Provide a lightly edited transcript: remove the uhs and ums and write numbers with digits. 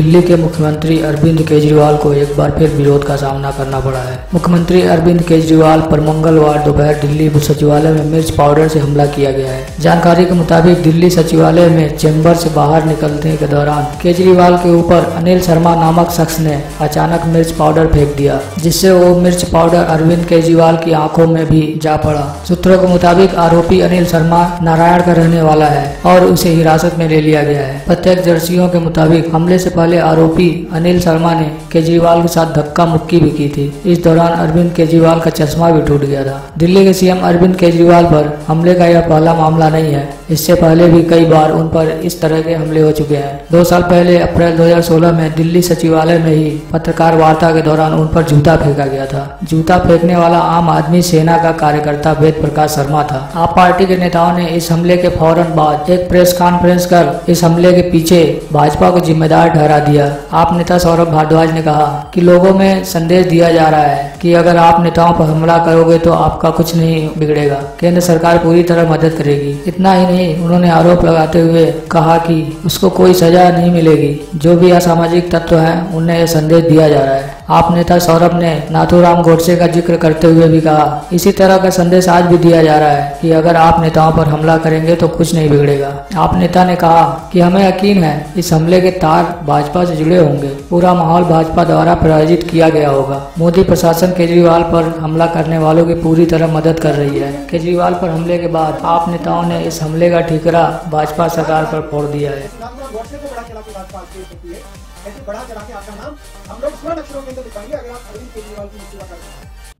दिल्ली के मुख्यमंत्री अरविंद केजरीवाल को एक बार फिर विरोध का सामना करना पड़ा है। मुख्यमंत्री अरविंद केजरीवाल पर मंगलवार दोपहर दिल्ली सचिवालय में मिर्च पाउडर से हमला किया गया है। जानकारी के मुताबिक दिल्ली सचिवालय में चेंबर से बाहर निकलने के दौरान केजरीवाल के ऊपर अनिल शर्मा नामक शख्स ने अचानक मिर्च पाउडर फेंक दिया, जिससे वो मिर्च पाउडर अरविंद केजरीवाल की आंखों में भी जा पड़ा। सूत्रों के मुताबिक आरोपी अनिल शर्मा नारायण का रहने वाला है और उसे हिरासत में ले लिया गया है। प्रत्यक्षदर्शियों के मुताबिक हमले से पहले आरोपी अनिल शर्मा ने केजरीवाल के साथ धक्का मुक्की भी की थी। इस दौरान अरविंद केजरीवाल का चश्मा भी टूट गया था। दिल्ली के सीएम अरविंद केजरीवाल पर हमले का यह पहला मामला नहीं है। इससे पहले भी कई बार उन पर इस तरह के हमले हो चुके हैं। 2 साल पहले अप्रैल 2016 में दिल्ली सचिवालय में ही पत्रकार वार्ता के दौरान उन पर जूता फेंका गया था। जूता फेंकने वाला आम आदमी सेना का कार्यकर्ता वेद प्रकाश शर्मा था। आप पार्टी के नेताओं ने इस हमले के फौरन बाद एक प्रेस कॉन्फ्रेंस कर इस हमले के पीछे भाजपा को जिम्मेदार ठहरा दिया। आप नेता सौरभ भाडवाज़ ने कहा कि लोगों में संदेश दिया जा रहा है कि अगर आप नेताओं पर हमला करोगे तो आपका कुछ नहीं बिगड़ेगा, केंद्र सरकार पूरी तरह मदद करेगी। इतना ही नहीं, उन्होंने आरोप लगाते हुए कहा कि उसको कोई सजा नहीं मिलेगी, जो भी असामाजिक तत्व है उन्हें यह संदेश दिया जा रहा है। आप नेता सौरभ ने नाथूराम गोडसे का जिक्र करते हुए भी कहा, इसी तरह का संदेश आज भी दिया जा रहा है कि अगर आप नेताओं पर हमला करेंगे तो कुछ नहीं बिगड़ेगा। आप नेता ने कहा कि हमें यकीन है इस हमले के तार भाजपा से जुड़े होंगे, पूरा माहौल भाजपा द्वारा प्रायोजित किया गया होगा। मोदी प्रशासन केजरीवाल पर हमला करने वालों की पूरी तरह मदद कर रही है। केजरीवाल पर हमले के बाद आप नेताओं ने इस हमले का ठीकरा भाजपा सरकार पर फोड़ दिया है। ऐसे बढ़ा चढ़ा के आपका नाम हम लोग स्वर्ण अक्षरों के अंदर दिखाएंगे अगर आप अरविंद केजरीवाल की सेवा करते हैं।